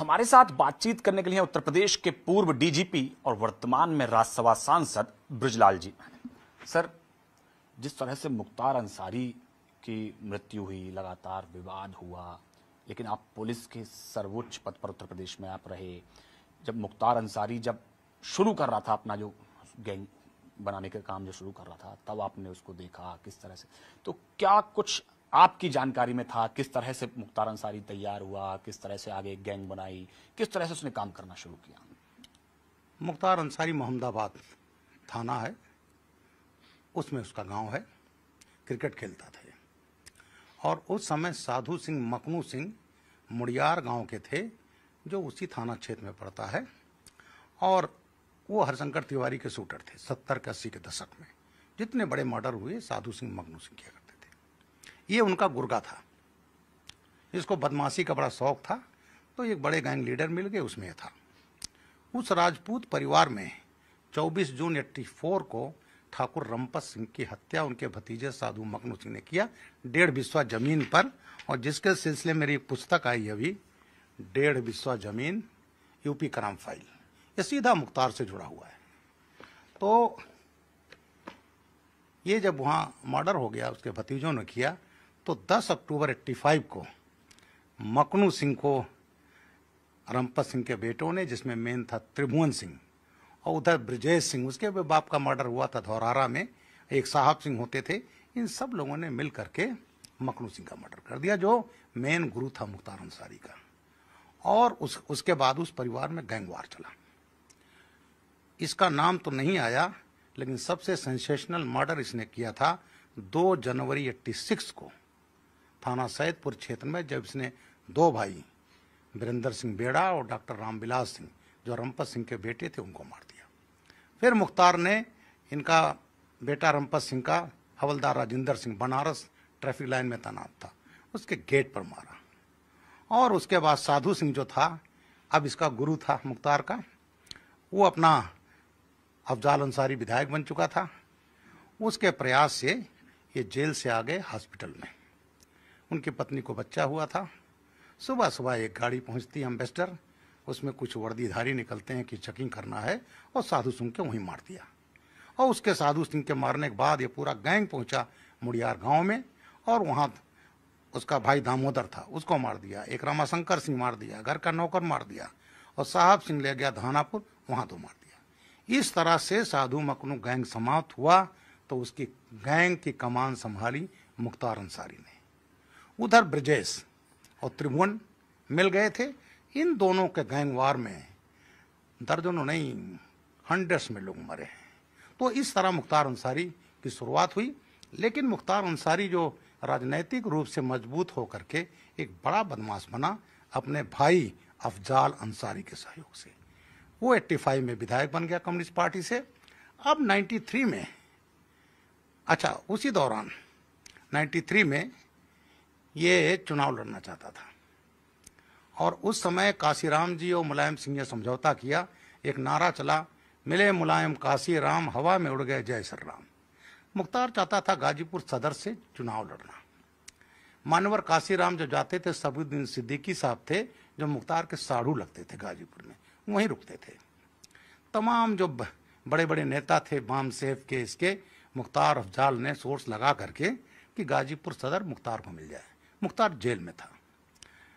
हमारे साथ बातचीत करने के लिए उत्तर प्रदेश के पूर्व डीजीपी और वर्तमान में राज्यसभा सांसद बृजलाल जी। सर, जिस तरह से मुख्तार अंसारी की मृत्यु हुई, लगातार विवाद हुआ, लेकिन आप पुलिस के सर्वोच्च पद पर उत्तर प्रदेश में आप रहे। जब मुख्तार अंसारी जब शुरू कर रहा था अपना जो गैंग बनाने का काम जो शुरू कर रहा था, तब आपने उसको देखा किस तरह से, तो क्या कुछ आपकी जानकारी में था, किस तरह से मुख्तार अंसारी तैयार हुआ, किस तरह से आगे गैंग बनाई, किस तरह से उसने काम करना शुरू किया? मुख्तार अंसारी मोहम्मदाबाद थाना है, उसमें उसका गांव है, क्रिकेट खेलता था और उस समय साधु सिंह मखनू सिंह मुड़ियार गांव के थे जो उसी थाना क्षेत्र में पड़ता है और वो हरिशंकर तिवारी के शूटर थे। 70 के 80 के दशक में जितने बड़े मर्डर हुए साधु सिंह मगनू सिंह किया करते थे। ये उनका गुर्गा था, इसको बदमाशी का बड़ा शौक था, तो एक बड़े गैंग लीडर मिल गए, उसमें था। उस राजपूत परिवार में 24 जून 1984 को ठाकुर रमपत सिंह की हत्या उनके भतीजे साधु मखनू सिंह ने किया 1.5 बिस्वा जमीन पर, और जिसके सिलसिले मेरी पुस्तक आई अभी 1.5 बिस्वा जमीन यूपी क्राइम फाइल, ये सीधा मुख्तार से जुड़ा हुआ है। तो ये जब वहाँ मर्डर हो गया, उसके भतीजों ने किया, तो 10 अक्टूबर 1985 को मखनू सिंह को रमपत सिंह के बेटों ने, जिसमें मेन था त्रिभुवन सिंह और उधर ब्रजेश सिंह, उसके बाप का मर्डर हुआ था धौरारा में, एक साहब सिंह होते थे, इन सब लोगों ने मिल करके मखनू सिंह का मर्डर कर दिया जो मेन गुरु था मुख्तार अंसारी का। और उसके बाद उस परिवार में गैंगवार चला। इसका नाम तो नहीं आया लेकिन सबसे सेंसेशनल मर्डर इसने किया था 2 जनवरी 1986 को थाना सैदपुर क्षेत्र में, जब इसने 2 भाई वीरेंद्र सिंह बेड़ा और डॉक्टर रामबिलास सिंह जो रमपत सिंह के बेटे थे उनको मार दिया। फिर मुख्तार ने इनका बेटा रमपत सिंह का हवलदार राजिंदर सिंह बनारस ट्रैफिक लाइन में तैनात था, उसके गेट पर मारा। और उसके बाद साधु सिंह जो था, अब इसका गुरु था मुख्तार का, वो अपना अफ़ज़ाल अंसारी विधायक बन चुका था, उसके प्रयास से ये जेल से आ गए हॉस्पिटल में। उनकी पत्नी को बच्चा हुआ था। सुबह सुबह एक गाड़ी पहुँचती एम्बेसडर, उसमें कुछ वर्दीधारी निकलते हैं कि चेकिंग करना है, और साधु सिंह के वहीं मार दिया। और उसके साधु सिंह के मारने के बाद ये पूरा गैंग पहुंचा मुड़ियार गांव में, और वहां उसका भाई दामोदर था, उसको मार दिया। एक रामाशंकर सिंह मार दिया, घर का नौकर मार दिया, और साहब सिंह ले गया धानापुर, वहां तो मार दिया। इस तरह से साधु मखनू गैंग समाप्त हुआ, तो उसकी गैंग की कमान संभाली मुख्तार अंसारी ने। उधर ब्रजेश और त्रिभुवन मिल गए थे, इन दोनों के गैंगवार में दर्जनों नहीं 100s में लोग मरे हैं। तो इस तरह मुख्तार अंसारी की शुरुआत हुई। लेकिन मुख्तार अंसारी जो राजनैतिक रूप से मजबूत होकर के एक बड़ा बदमाश बना अपने भाई अफ़ज़ाल अंसारी के सहयोग से। वो 85 में विधायक बन गया कम्युनिस्ट पार्टी से। अब 93 में, अच्छा उसी दौरान 93 में ये चुनाव लड़ना चाहता था, और उस समय कांशीराम जी और मुलायम सिंह ने समझौता किया। एक नारा चला, मिले मुलायम कांशीराम, हवा में उड़ गए जय श्री राम। मुख्तार चाहता था गाजीपुर सदर से चुनाव लड़ना। मानवर कांशीराम जो जाते थे, सबुद्दीन सिद्दीकी साहब थे जो मुख्तार के साढ़ू लगते थे गाजीपुर में, वहीं रुकते थे। तमाम जो बड़े बड़े नेता थे बाम सेफ के, इसके मुख्तार अफ़ज़ाल ने सोर्स लगा करके कि गाजीपुर सदर मुख्तार को मिल जाए। मुख्तार जेल में था।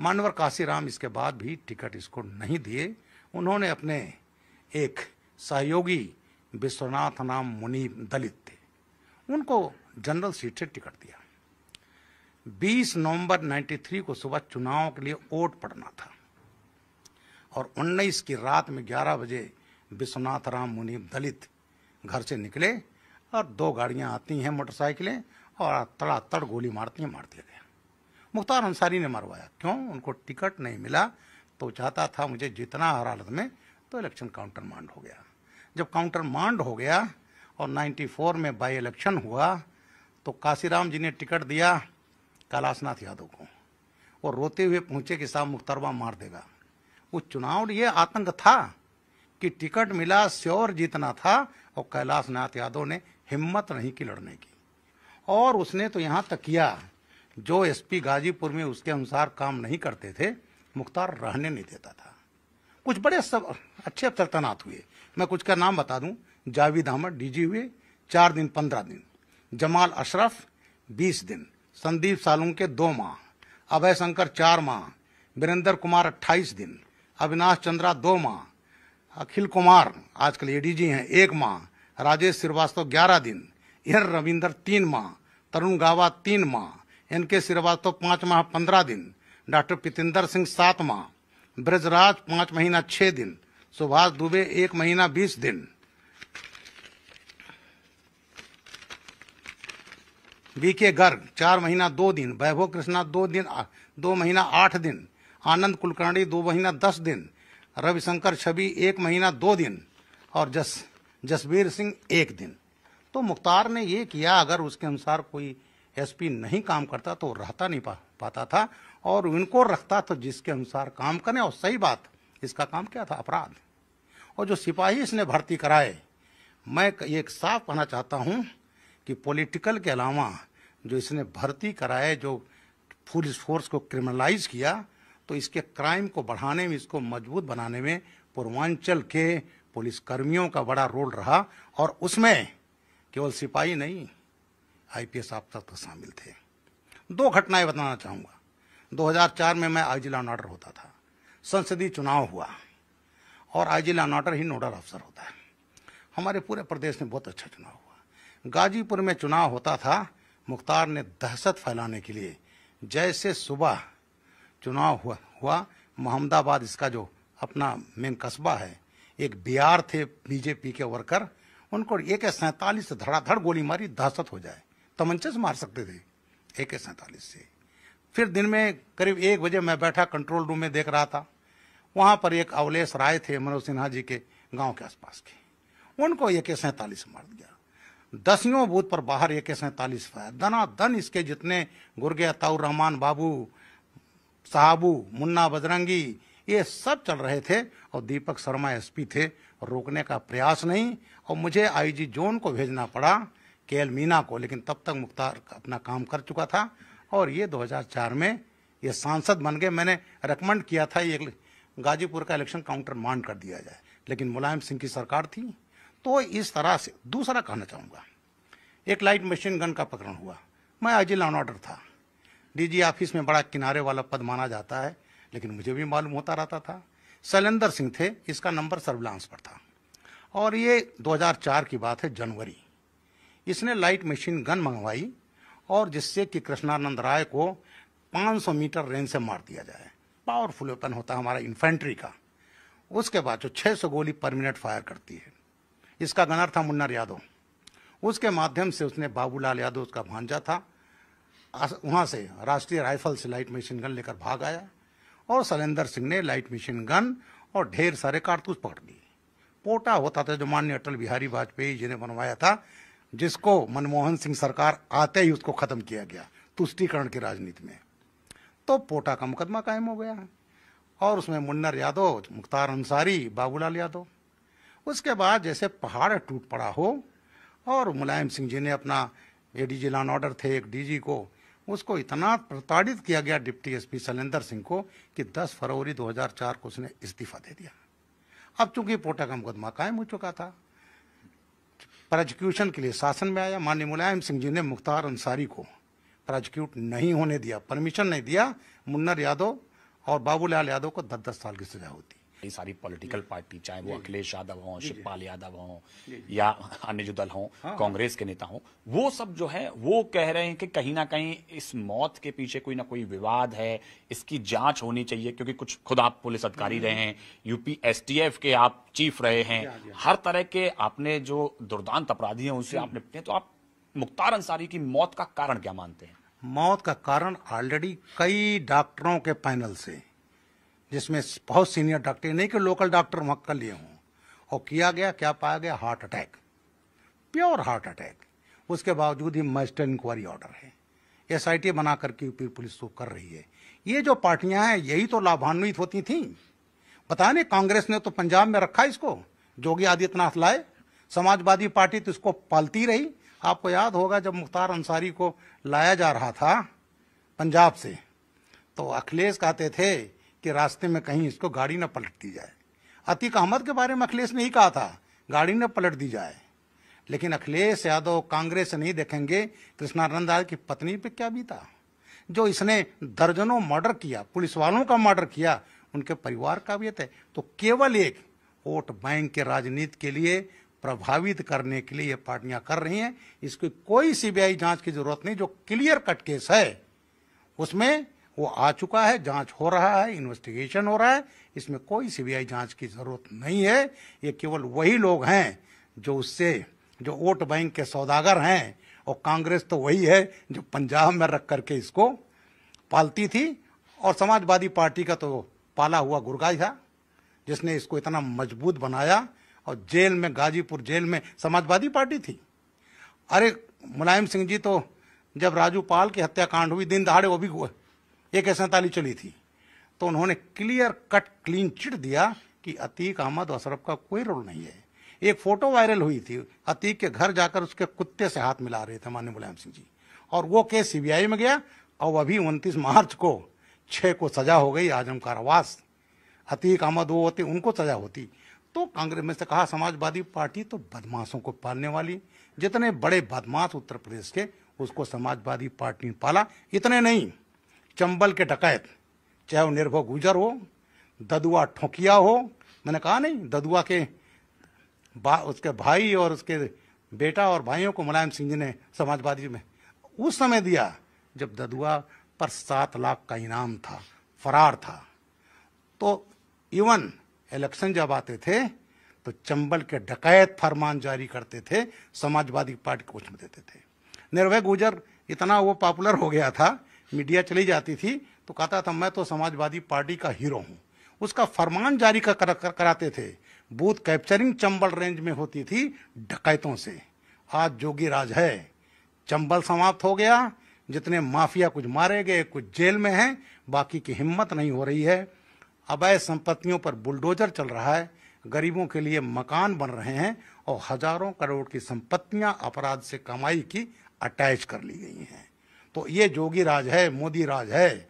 मानवर कांशीराम इसके बाद भी टिकट इसको नहीं दिए। उन्होंने अपने एक सहयोगी विश्वनाथ राम मुनीम, दलित थे, उनको जनरल सीट से टिकट दिया। 20 नवंबर 93 को सुबह चुनाव के लिए वोट पड़ना था, और 19 की रात में 11 बजे विश्वनाथ राम मुनीम दलित घर से निकले, और 2 गाड़ियां आती हैं मोटरसाइकिलें और तड़ातड़ गोली मारती हैं, मार दिया गया। मुख्तार अंसारी ने मरवाया। क्यों? उनको टिकट नहीं मिला, तो चाहता था मुझे जितना हर हालत में, तो इलेक्शन काउंटर मांड हो गया। जब काउंटर मांड हो गया और 94 में बाई इलेक्शन हुआ, तो कांशीराम जी ने टिकट दिया कैलाश नाथ यादव को। वो रोते हुए पहुंचे कि साहब मुख्तारबा मार देगा। वो चुनाव लिए आतंक था कि टिकट मिला, श्योर जीतना था, और कैलाश नाथ यादव ने हिम्मत नहीं की लड़ने की, और उसने तो यहाँ तक किया जो एसपी गाजीपुर में उसके अनुसार काम नहीं करते थे, मुख्तार रहने नहीं देता था। कुछ बड़े सब अच्छे सल्तनात हुए, मैं कुछ का नाम बता दूं, जावेद अहमद डीजी हुए 4 दिन 15 दिन, जमाल अशरफ 20 दिन, संदीप सालुंग के 2 माह, अभय शंकर 4 माह, वीरेंद्र कुमार 28 दिन, अविनाश चंद्रा 2 माह, अखिल कुमार आजकल एडीजी हैं 1 माह, राजेश श्रीवास्तव 11 दिन, इन रविंदर 3 माह, तरुण गावा 3 माह, एन के श्रीवास्तव 5 माह 15 दिन, डॉक्टर पितेंद्र सिंह 7 माह, ब्रजराज 5 महीना 6 दिन, सुभाष दुबे 1 महीना 20 दिन, वीके गर्ग 4 महीना 2 दिन, वैभव कृष्णा 2 महीना 8 दिन, आनंद कुलकर्णी 2 महीना 10 दिन, रविशंकर छवि 1 महीना 2 दिन और जसवीर सिंह 1 दिन। तो मुख्तार ने ये किया, अगर उसके अनुसार कोई एसपी नहीं काम करता तो रहता नहीं पाता था और इनको रखता तो जिसके अनुसार काम करें। और सही बात, इसका काम क्या था? अपराध। और जो सिपाही इसने भर्ती कराए, मैं एक साफ कहना चाहता हूँ कि पॉलिटिकल के अलावा जो इसने भर्ती कराए, जो पुलिस फोर्स को क्रिमिनलाइज किया, तो इसके क्राइम को बढ़ाने में, इसको मजबूत बनाने में पूर्वांचल के पुलिसकर्मियों का बड़ा रोल रहा। और उसमें केवल सिपाही नहीं, आईपीएस अफसर तक शामिल थे। 2 घटनाएं बताना चाहूँगा। 2004 में मैं आईजी लॉ एंड ऑर्डर होता था, संसदीय चुनाव हुआ और आईजी लॉ एंड ऑर्डर ही नोडल अफसर होता है। हमारे पूरे प्रदेश में बहुत अच्छा चुनाव हुआ। गाजीपुर में चुनाव होता था, मुख्तार ने दहशत फैलाने के लिए जैसे सुबह चुनाव हुआ, मोहम्मदाबाद इसका जो अपना मेन कस्बा है, एक बिहार थे बीजेपी के वर्कर, उनको AK-47 से धड़ाधड़ गोली मारी, दहशत हो जाए, तमंचे से मार सकते थे AK-47 से। फिर दिन में करीब 1 बजे मैं बैठा कंट्रोल रूम में देख रहा था, वहाँ पर एक अवलेश राय थे मनोज सिन्हा जी के गांव के आसपास के, उनको AK-47 मार दिया। 10यों बूथ पर बाहर AK-47 फायर, दनादन इसके जितने गुर्गे अताउर रहमान बाबू, साहबू, मुन्ना बजरंगी, ये सब चल रहे थे और दीपक शर्मा एसपी थे, रोकने का प्रयास नहीं। और मुझे आईजी जोन को भेजना पड़ा KL मीना को, लेकिन तब तक मुख्तार अपना काम कर चुका था और ये 2004 में ये सांसद बन गए। मैंने रेकमेंड किया था ये गाजीपुर का इलेक्शन काउंटर मान कर दिया जाए, लेकिन मुलायम सिंह की सरकार थी। तो इस तरह से दूसरा कहना चाहूँगा, एक लाइट मशीन गन का प्रकरण हुआ। मैं आईजी लॉ एंड ऑर्डर था, डीजी ऑफिस में बड़ा किनारे वाला पद माना जाता है, लेकिन मुझे भी मालूम होता रहता था। शैलेंद्र सिंह थे, इसका नंबर सर्विलांस पर था और ये 2004 की बात है, जनवरी। इसने लाइट मशीन गन मंगवाई और जिससे कि कृष्णानंद राय को 500 मीटर रेंज से मार दिया जाए। पावरफुल वेपन होता है हमारा इन्फेंट्री का। उसके बाद जो 600 गोली पर मिनट फायर करती है, इसका गनर था मुन्ना यादव। उसके माध्यम से उसने, बाबूलाल यादव उसका भांजा था, वहाँ से राष्ट्रीय राइफल से लाइट मशीन गन लेकर भाग आया और शैलेंद्र सिंह ने लाइट मशीन गन और ढेर सारे कारतूस पकड़ लिए। पोटा होता था जो माननीय अटल बिहारी वाजपेयी जी ने बनवाया था, जिसको मनमोहन सिंह सरकार आते ही उसको खत्म किया गया तुष्टीकरण की राजनीति में। तो पोटा का मुकदमा कायम हो गया और उसमें मुन्नर यादव, मुख्तार अंसारी, बाबूलाल यादव। उसके बाद जैसे पहाड़ टूट पड़ा हो और मुलायम सिंह जी ने अपना ADG लॉ एंड ऑर्डर थे, एक DG को, उसको इतना प्रताड़ित किया गया डिप्टी SP शैलेंद्र सिंह को कि 10 फरवरी 2004 को उसने इस्तीफा दे दिया। अब चूंकि पोटा का मुकदमा कायम हो चुका था, प्रोजिक्यूशन के लिए शासन में आया, माननीय मुलायम सिंह जी ने मुख्तार अंसारी को प्रोजिक्यूट नहीं होने दिया, परमिशन नहीं दिया। मुन्नर यादव और बाबूलाल यादव को 10-10 साल की सजा होती। सारी पॉलिटिकल पार्टी, चाहे वो अखिलेश यादव हों, शिवपाल यादव हों या अन्य जो दल हों, कांग्रेस के नेता हों, वो सब जो है वो कह रहे हैं कि कहीं ना कहीं इस मौत के पीछे कोई ना कोई विवाद है, इसकी जांच होनी चाहिए। क्योंकि कुछ खुद आप पुलिस अधिकारी रहे हैं, UP STF के आप चीफ रहे हैं, हर तरह के आपने जो दुर्दांत अपराधी हैं उनसे आप निपटे। तो आप मुख्तार अंसारी की मौत का कारण क्या मानते हैं? मौत का कारण ऑलरेडी कई डॉक्टरों के पैनल से, जिसमें बहुत सीनियर डॉक्टर, नहीं कि लोकल डॉक्टर वहाँ कर लिए हों, और किया गया, क्या पाया गया? Heart attack, pure heart attack. उसके बावजूद ही मजिस्ट्रेट इंक्वायरी ऑर्डर है, SIT बना करके यूपी पुलिस तो कर रही है। ये जो पार्टियां हैं यही तो लाभान्वित होती थीं। पता नहीं कांग्रेस ने तो पंजाब में रखा इसको, योगी आदित्यनाथ लाए, समाजवादी पार्टी तो इसको पालती रही। आपको याद होगा जब मुख्तार अंसारी को लाया जा रहा था पंजाब से, तो अखिलेश कहते थे कि रास्ते में कहीं इसको गाड़ी न पलट दी जाए। अतीक अहमद के बारे में अखिलेश ने ही कहा था गाड़ी न पलट दी जाए, लेकिन अखिलेश यादव कांग्रेस नहीं देखेंगे कृष्णानंद यादव की पत्नी पे क्या बीता, जो इसने दर्जनों मर्डर किया, पुलिस वालों का मर्डर किया, उनके परिवार का भी है। तो केवल एक वोट बैंक के राजनीति के लिए प्रभावित करने के लिए ये पार्टियां कर रही हैं। इसकी कोई सीबीआई जांच की जरूरत नहीं, जो क्लियर कट केस है उसमें वो आ चुका है, जांच हो रहा है, इन्वेस्टिगेशन हो रहा है, इसमें कोई सीबीआई जांच की जरूरत नहीं है। ये केवल वही लोग हैं जो उससे जो वोट बैंक के सौदागर हैं, और कांग्रेस तो वही है जो पंजाब में रख करके इसको पालती थी, और समाजवादी पार्टी का तो पाला हुआ गुर्गा था जिसने इसको इतना मजबूत बनाया, और जेल में गाजीपुर जेल में समाजवादी पार्टी थी। अरे मुलायम सिंह जी तो जब राजू पाल की हत्याकांड हुई दिन दहाड़े, वो भी AK-47 चली थी, तो उन्होंने क्लियर कट क्लीन चिट दिया कि अतीक अहमद और अशरफ का कोई रोल नहीं है। एक फोटो वायरल हुई थी, अतीक के घर जाकर उसके कुत्ते से हाथ मिला रहे थे माननीय मुलायम सिंह जी, और वो केस CBI में गया, और अभी 29 मार्च को 6 को सजा हो गई, आजम कारावास। अतीक अहमद वो होते उनको सजा होती। तो कांग्रेस में से कहा समाजवादी पार्टी तो बदमाशों को पालने वाली, जितने बड़े बदमाश उत्तर प्रदेश के उसको समाजवादी पार्टी ने पाला, इतने नहीं चंबल के डकैत, चाहे वो निर्भय गुजर हो, ददुआ ठोकिया हो, मैंने कहा नहीं ददुआ के उसके भाई और उसके बेटा और भाइयों को मुलायम सिंह जी ने समाजवादी में उस समय दिया जब ददुआ पर 7 लाख का इनाम था, फरार था। तो इवन इलेक्शन जब आते थे तो चंबल के डकैत फरमान जारी करते थे, समाजवादी पार्टी को उसमें देते थे। निर्भय गुजर इतना वो पॉपुलर हो गया था, मीडिया चली जाती थी तो कहता था मैं तो समाजवादी पार्टी का हीरो हूँ, उसका फरमान जारी कराते थे। बूथ कैप्चरिंग चंबल रेंज में होती थी डकैतों से। आज जोगी राज है, चंबल समाप्त हो गया, जितने माफिया कुछ मारे गए, कुछ जेल में हैं, बाकी की हिम्मत नहीं हो रही है। अवैध संपत्तियों पर बुलडोजर चल रहा है, गरीबों के लिए मकान बन रहे हैं, और हजारों करोड़ की संपत्तियां अपराध से कमाई की अटैच कर ली गई हैं। तो ये जोगी राज है, मोदी राज है,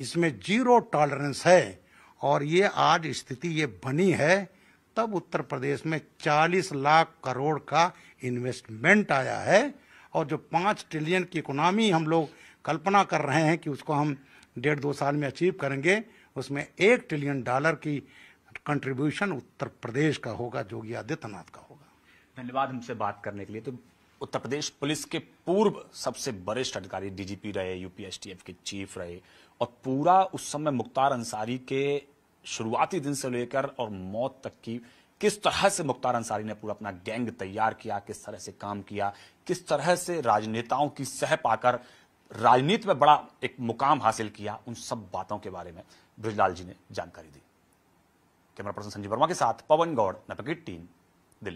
इसमें जीरो टॉलरेंस है, और ये आज स्थिति ये बनी है। तब उत्तर प्रदेश में 40 लाख करोड़ का इन्वेस्टमेंट आया है, और जो 5 ट्रिलियन की इकोनॉमी हम लोग कल्पना कर रहे हैं कि उसको हम 1.5-2 साल में अचीव करेंगे, उसमें $1 ट्रिलियन की कंट्रीब्यूशन उत्तर प्रदेश का होगा, योगी आदित्यनाथ का होगा। धन्यवाद हमसे बात करने के लिए। तो उत्तर प्रदेश पुलिस के पूर्व सबसे वरिष्ठ अधिकारी DGP रहे, UPSTF के चीफ रहे, और पूरा उस समय मुख्तार अंसारी के शुरुआती दिन से लेकर और मौत तक की किस तरह से मुख्तार अंसारी ने पूरा अपना गैंग तैयार किया, किस तरह से काम किया, किस तरह से राजनेताओं की सह पाकर राजनीति में बड़ा एक मुकाम हासिल किया, उन सब बातों के बारे में बृजलाल जी ने जानकारी दी। कैमरा पर्सन संजीव वर्मा के साथ पवन गौड़, नपकिट टीम।